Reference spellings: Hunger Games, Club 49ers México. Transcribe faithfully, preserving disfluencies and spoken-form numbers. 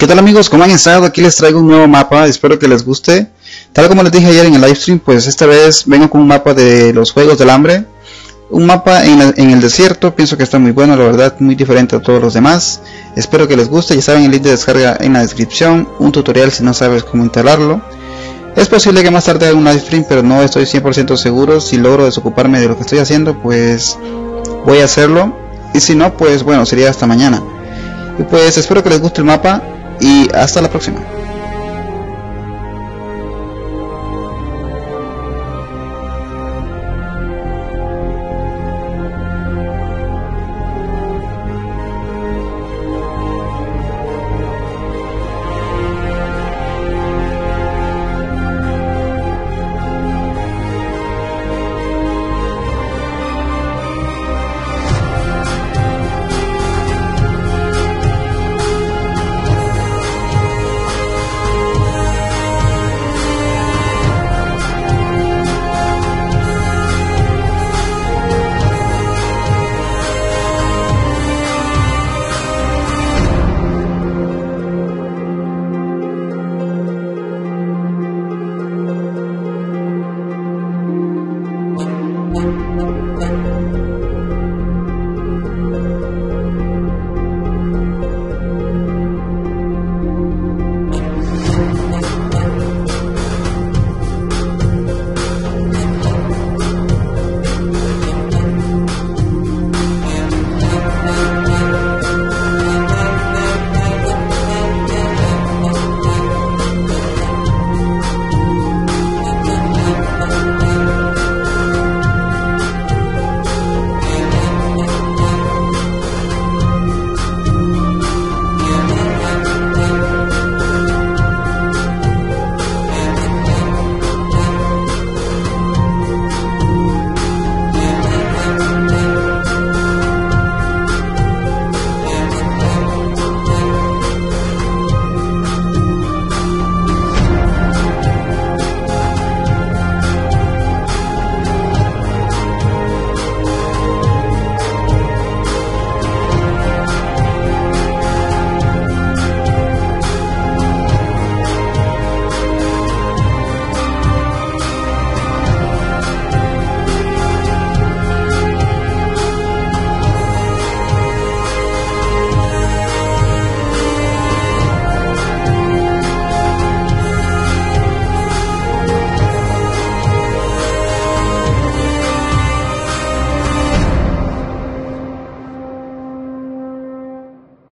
¿Qué tal amigos? ¿Cómo han estado? Aquí les traigo un nuevo mapa, espero que les guste. Tal como les dije ayer en el livestream, pues esta vez vengo con un mapa de los Juegos del Hambre. Un mapa en, la, en el desierto, pienso que está muy bueno, la verdad, muy diferente a todos los demás. Espero que les guste, ya saben el link de descarga en la descripción, un tutorial si no sabes cómo instalarlo. Es posible que más tarde haga un livestream, pero no estoy cien por ciento seguro. Si logro desocuparme de lo que estoy haciendo, pues voy a hacerlo. Y si no, pues bueno, sería hasta mañana. Y pues espero que les guste el mapa. Y hasta la próxima.